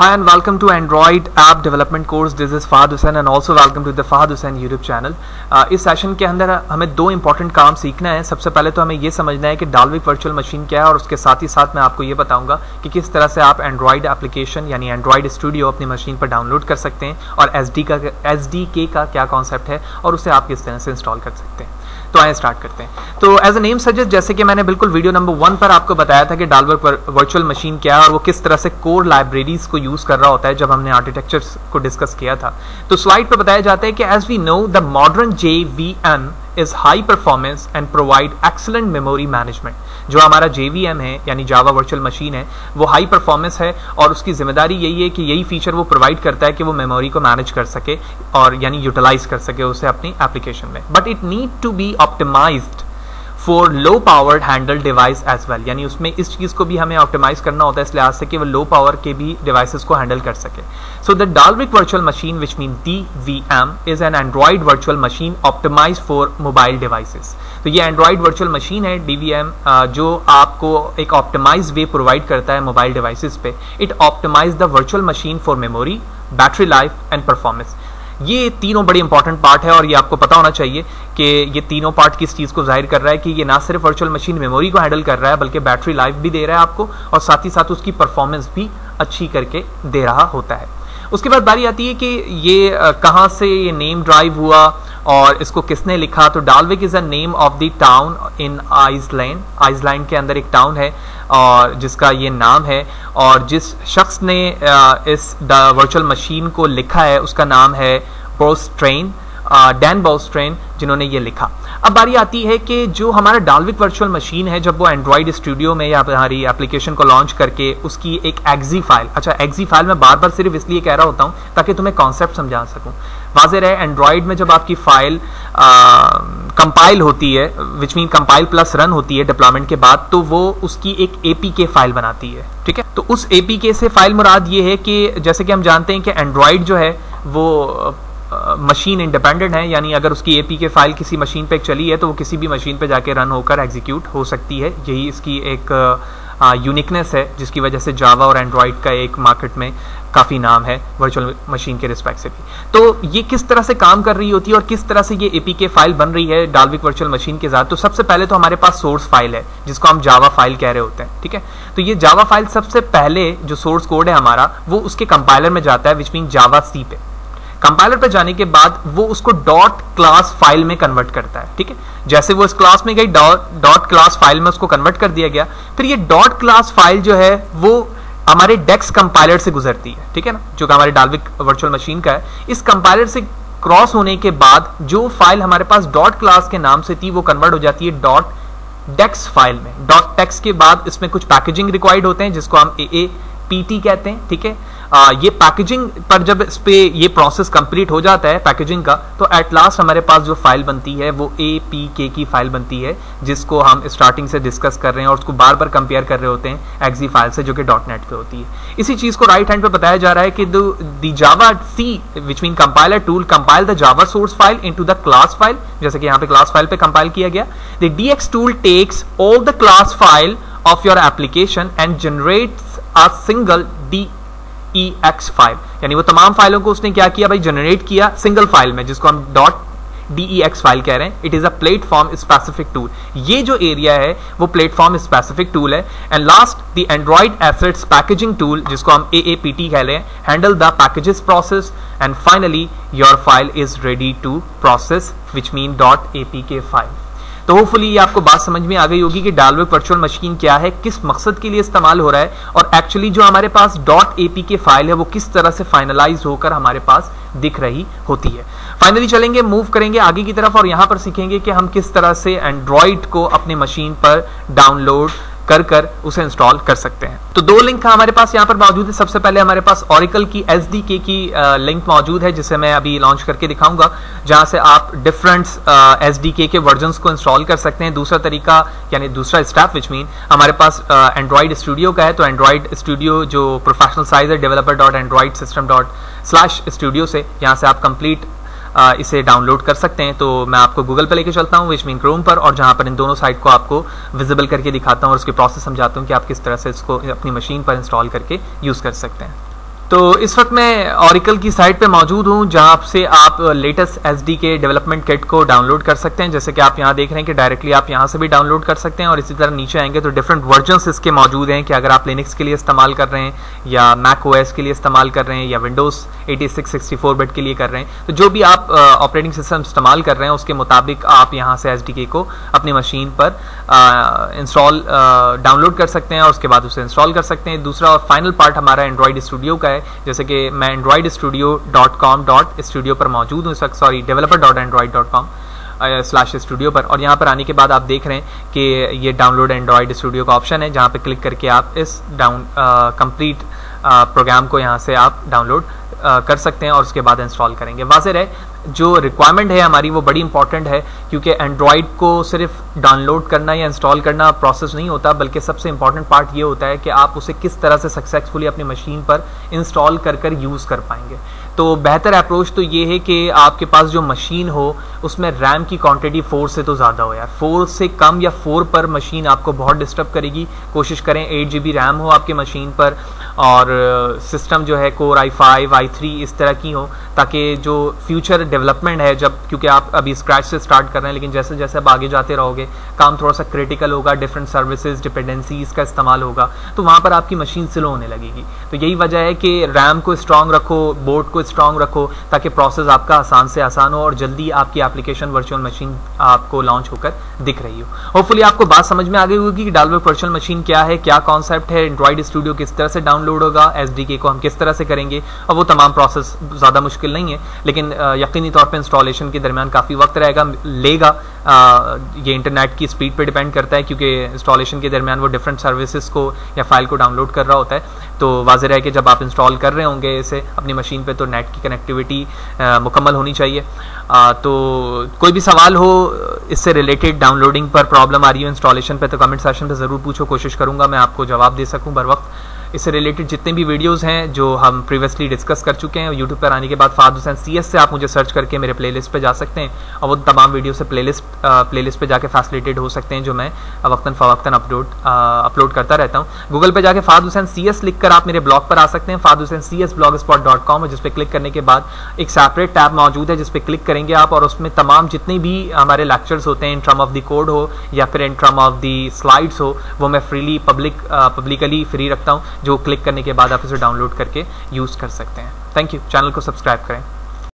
Hi and welcome to Android App Development Course. This is Fahad Hussain and also welcome to the Fahad Hussain YouTube channel. इस session के अंदर हमें दो important काम सीखना है. सबसे पहले तो हमें ये समझना है कि डाल्विक वर्चुअल मशीन क्या है और उसके साथ ही साथ मैं आपको ये बताऊंगा कि किस तरह से आप एंड्रॉयड एप्लीकेशन यानी एंड्रॉयड स्टूडियो अपनी मशीन पर डाउनलोड कर सकते हैं और एस डी के का क्या कॉन्सेप्ट है और उसे आप किस तरह से इंस्टॉल कर सकते हैं. तो आइए स्टार्ट करते हैं. तो एज अ नेम सजेस्ट, जैसे कि मैंने बिल्कुल वीडियो नंबर 1 पर आपको बताया था कि डाल्विक वर्चुअल मशीन क्या है और वो किस तरह से कोर लाइब्रेरीज को यूज कर रहा होता है जब हमने आर्किटेक्चर्स को डिस्कस किया था. तो स्लाइड पर बताया जाता है कि as we know the modern JVM is high performance and provide excellent memory management. जो हमारा JVM है यानी जावा वर्चुअल मशीन है वो हाई परफॉर्मेंस है और उसकी जिम्मेदारी यही है कि यही फीचर वो प्रोवाइड करता है कि वो मेमोरी को मैनेज कर सके और यानी यूटिलाइज कर सके उसे अपनी एप्लीकेशन में. But it need to be optimized for low power handle device as well, यानी उसमें इस चीज़ को भी हमें ऑप्टिमाइज करना होता है इस लिहाज से कि वो लो पावर के भी डिवाइसेस को हैंडल कर सके. So the Dalvik virtual machine which mean DVM is an Android virtual machine optimize for mobile devices. तो ये एंड्रॉयड वर्चुअल मशीन है DVM जो आपको एक ऑप्टिमाइज वे प्रोवाइड करता है मोबाइल डिवाइसेस पे. It optimize the virtual machine for memory, battery life and performance. ये तीनों बड़े इंपॉर्टेंट पार्ट है और ये आपको पता होना चाहिए कि ये तीनों पार्ट किस चीज़ को जाहिर कर रहा है कि ये ना सिर्फ वर्चुअल मशीन मेमोरी को हैंडल कर रहा है बल्कि बैटरी लाइफ भी दे रहा है आपको और साथ ही साथ उसकी परफॉर्मेंस भी अच्छी करके दे रहा होता है. उसके बाद बारी आती है कि ये कहाँ से ये नेम ड्राइव हुआ और इसको किसने लिखा. तो Dalvik is a name of the town in Iceland. Iceland के अंदर एक टाउन है और जिसका ये नाम है और जिस शख्स ने इस वर्चुअल मशीन को लिखा है उसका नाम है Bruce Train, Dan Bruce Train, जिन्होंने ये लिखा. अब बारी आती है कि जो हमारा डाल्विक वर्चुअल मशीन है जब वो एंड्रॉयड स्टूडियो में या हमारी एप्लीकेशन को लॉन्च करके उसकी एक एक्जी फाइल, अच्छा एक्जी फाइल मैं बार बार सिर्फ इसलिए कह रहा होता हूँ ताकि तुम्हें कॉन्सेप्ट समझा सकूँ. वाज़ेह है एंड्रॉयड में जब आपकी फाइल कंपाइल होती है which mean compile plus run होती है डिप्लॉयमेंट के बाद, तो वो उसकी एक APK फाइल बनाती है. ठीक है, तो उस APK से फाइल मुराद ये है कि जैसे कि हम जानते हैं कि एंड्रॉयड जो है वो मशीन इंडिपेंडेंट है, यानी अगर उसकी APK फाइल किसी मशीन पे चली है तो वो किसी भी मशीन पे जाके रन होकर एग्जीक्यूट हो सकती है. यही इसकी एक यूनिकनेस है जिसकी वजह से जावा और एंड्रॉयड का एक मार्केट में काफ़ी नाम है वर्चुअल मशीन के रिस्पेक्ट से भी. तो ये किस तरह से काम कर रही होती है और किस तरह से ये APK फाइल बन रही है डाल्विक वर्चुअल मशीन के साथ. तो सबसे पहले तो हमारे पास सोर्स फाइल है जिसको हम जावा फाइल कह रहे होते हैं. ठीक है, तो ये जावा फाइल सबसे पहले जो सोर्स कोड है हमारा वो उसके कंपाइलर में जाता है विच मीन JavaC पे. कंपाइलर पर जाने के बाद वो उसको डॉट क्लास फाइल में कन्वर्ट करता है. ठीक है, जैसे वो इस क्लास में गई डॉट क्लास फाइल में उसको कन्वर्ट कर दिया गया. फिर ये डॉट क्लास फाइल जो है वो हमारे डेक्स कंपाइलर से गुजरती है. ठीक है ना, जो हमारे डाल्विक वर्चुअल मशीन का है. इस कंपाइलर से क्रॉस होने के बाद जो फाइल हमारे पास डॉट क्लास के नाम से थी वो कन्वर्ट हो जाती है डॉट डेक्स फाइल में. डॉट टेक्स के बाद इसमें कुछ पैकेजिंग रिक्वायर्ड होते हैं जिसको हम AAPT कहते हैं. ठीक है, ये पैकेजिंग पर जब इस पे ये प्रोसेस कंप्लीट हो जाता है पैकेजिंग का, तो एट लास्ट हमारे पास जो फाइल बनती है वो APK की फाइल बनती है जिसको हम स्टार्टिंग से डिस्कस कर रहे हैं और उसको बार बार कंपेयर कर रहे होते हैं एक्जी फाइल से जो कि .NET पे होती है. इसी चीज़ को राइट हैंड पे बताया जा रहा है कि the JavaC which mean compiler tool compile the Java source file into the class file, जैसे कि यहाँ पे क्लास फाइल पे कंपाइल किया गया. The DX tool takes all the class file of your application and generates a single DEX file, यानी वो तमाम फाइलों को उसने क्या किया भाई, जनरेट किया सिंगल फाइल में जिसको हम .DEX फाइल कह रहे हैं. It is a platform specific tool, ये जो एरिया है वो प्लेटफॉर्म स्पेसिफिक टूल है. And last the Android assets packaging tool जिसको हम AAPT कह रहे हैं handle the packages process and finally your file is ready to process which mean .APK file. तो होपफुली ये आपको बात समझ में आ गई होगी कि डाल्विक वर्चुअल मशीन क्या है, किस मकसद के लिए इस्तेमाल हो रहा है और एक्चुअली जो हमारे पास .APK फाइल है वो किस तरह से फाइनलाइज होकर हमारे पास दिख रही होती है. फाइनली चलेंगे, मूव करेंगे आगे की तरफ और यहाँ पर सीखेंगे कि हम किस तरह से एंड्रॉयड को अपने मशीन पर डाउनलोड कर उसे इंस्टॉल कर सकते हैं. तो दो लिंक हमारे पास यहाँ पर मौजूद है. सबसे पहले हमारे पास Oracle की SDK की लिंक मौजूद है जिसे मैं अभी लॉन्च करके दिखाऊंगा, जहाँ से आप डिफरेंट SDK के वर्जन्स को इंस्टॉल कर सकते हैं. दूसरा तरीका यानी दूसरा स्टेप विच मीन हमारे पास एंड्रॉयड स्टूडियो का है. तो एंड्रॉयड स्टूडियो जो प्रोफेशनल साइज है developer.androidsystem./studio से, यहाँ से आप कंप्लीट इसे डाउनलोड कर सकते हैं. तो मैं आपको गूगल पर लेके चलता हूँ विच मीन क्रोम पर, और जहाँ पर इन दोनों साइट को आपको विजिबल करके दिखाता हूँ और उसकी प्रोसेस समझाता हूँ कि आप किस तरह से इसको अपनी मशीन पर इंस्टॉल करके यूज़ कर सकते हैं. तो इस वक्त मैं ऑरिकल की साइट पे मौजूद हूँ जहाँ से आप लेटेस्ट एसडीके डेवलपमेंट किट को डाउनलोड कर सकते हैं, जैसे कि आप यहाँ देख रहे हैं कि डायरेक्टली आप यहाँ से भी डाउनलोड कर सकते हैं। और इसी तरह नीचे आएंगे तो डिफरेंट वर्जन्स इसके मौजूद हैं कि अगर आप लिनक्स के लिए इस्तेमाल कर रहे हैं या मैक ओएस के लिए इस्तेमाल कर रहे हैं या विंडोज़ 86 64 बिट के लिए कर रहे हैं, तो जो भी आप ऑपरेटिंग सिस्टम इस्तेमाल कर रहे हैं उसके मुताबिक आप यहाँ से एसडीके को अपनी मशीन पर इंस्टॉल डाउनलोड कर सकते हैं और उसके बाद उसे इंस्टॉल कर सकते हैं। दूसरा और फाइनल पार्ट हमारा एंड्रॉयड स्टूडियो का है, जैसे कि मैं androidstudio.com.studio पर मौजूद हूँ इस वक्त, सॉरी developer.android.com/studio पर। और यहाँ पर आने के बाद आप देख रहे हैं कि ये डाउनलोड एंड्रॉयड स्टूडियो का ऑप्शन है, जहाँ पे क्लिक करके आप इस कंप्लीट प्रोग्राम को यहाँ से आप डाउनलोड कर सकते हैं और उसके बाद इंस्टॉल करेंगे। वाज़ेह है जो रिक्वायरमेंट है हमारी वो बड़ी इंपॉर्टेंट है, क्योंकि एंड्रॉयड को सिर्फ डाउनलोड करना या इंस्टॉल करना प्रोसेस नहीं होता, बल्कि सबसे इंपॉर्टेंट पार्ट ये होता है कि आप उसे किस तरह से सक्सेसफुली अपनी मशीन पर इंस्टॉल कर कर यूज़ कर पाएंगे। तो बेहतर अप्रोच तो ये है कि आपके पास जो मशीन हो उसमें रैम की क्वांटिटी 4 से तो ज़्यादा हो यार, 4 से कम या 4 पर मशीन आपको बहुत डिस्टर्ब करेगी। कोशिश करें 8 GB रैम हो आपके मशीन पर और सिस्टम जो है कोर i5 i3 इस तरह की हो, ताकि जो फ्यूचर डेवलपमेंट है, जब क्योंकि आप अभी स्क्रैच से स्टार्ट कर रहे हैं लेकिन जैसे जैसे आप आगे जाते रहोगे काम थोड़ा सा क्रिटिकल होगा, डिफरेंट सर्विसेज डिपेंडेंसीज़ का इस्तेमाल होगा, तो वहाँ पर आपकी मशीन स्लो होने लगेगी। तो यही वजह है कि रैम को स्ट्रॉन्ग रखो, बोर्ड को स्ट्रॉन्ग रखो, ताकि प्रोसेस आपका आसान से आसान हो और जल्दी आपकी एप्लीकेशन वर्चुअल मशीन आपको लॉन्च होकर दिख रही हो। होपफुली आपको बात समझ में आ गई होगी कि डाल्विक वर्चुअल मशीन क्या है, क्या कॉन्सेप्ट है, एंड्रॉयड स्टूडियो किस तरह से डाउनलोड होगा, एसडीके को हम किस तरह से करेंगे, और वो तमाम प्रोसेस ज़्यादा मुश्किल नहीं है, लेकिन यकीनी तौर पर इंस्टॉलेशन के दरमियान काफ़ी वक्त लेगा। ये इंटरनेट की स्पीड पर डिपेंड करता है, क्योंकि इंस्टॉलेशन के दरमियान वो डिफरेंट सर्विसेज को या फाइल को डाउनलोड कर रहा होता है। तो वाज़ेह है कि जब आप इंस्टॉल कर रहे होंगे इसे अपनी मशीन पे, तो नेट की कनेक्टिविटी मुकम्मल होनी चाहिए। तो कोई भी सवाल हो इससे रिलेटेड, डाउनलोडिंग पर प्रॉब्लम आ रही हो, इंस्टॉलेशन पे, तो कमेंट सेशन पे ज़रूर पूछो, कोशिश करूँगा मैं आपको जवाब दे सकूँ बर वक्त। इससे रिलेटेड जितने भी वीडियोज़ हैं जो हम प्रीवियसली डिस्कस कर चुके हैं, यूट्यूब पर आने के बाद फहद हुसैन CS से आप मुझे सर्च करके मेरे प्लेलिस्ट पे जा सकते हैं और वो तमाम वीडियो से प्लेलिस्ट पे जाके फैसिलिटेट हो सकते हैं, जो मैं वक्तन फ़वक्तन अपलोड करता रहता हूँ। गूगल पे जाके फहद हुसैन CS लिख कर आप मेरे ब्लॉग पर आ सकते हैं, fahadhusaincs.blogspot.com, जिस पर क्लिक करने के बाद एक सेपरेट टैब मौजूद है जिस पर क्लिक करेंगे आप, और उसमें तमाम जितने भी हमारे लेक्चर्स होते हैं in term of the code हो या फिर in term of the slides हो, वो मैं फ्रीली पब्लिकली फ्री रखता हूँ, जो क्लिक करने के बाद आप इसे डाउनलोड करके यूज़ कर सकते हैं। Thank you. चैनल को सब्सक्राइब करें।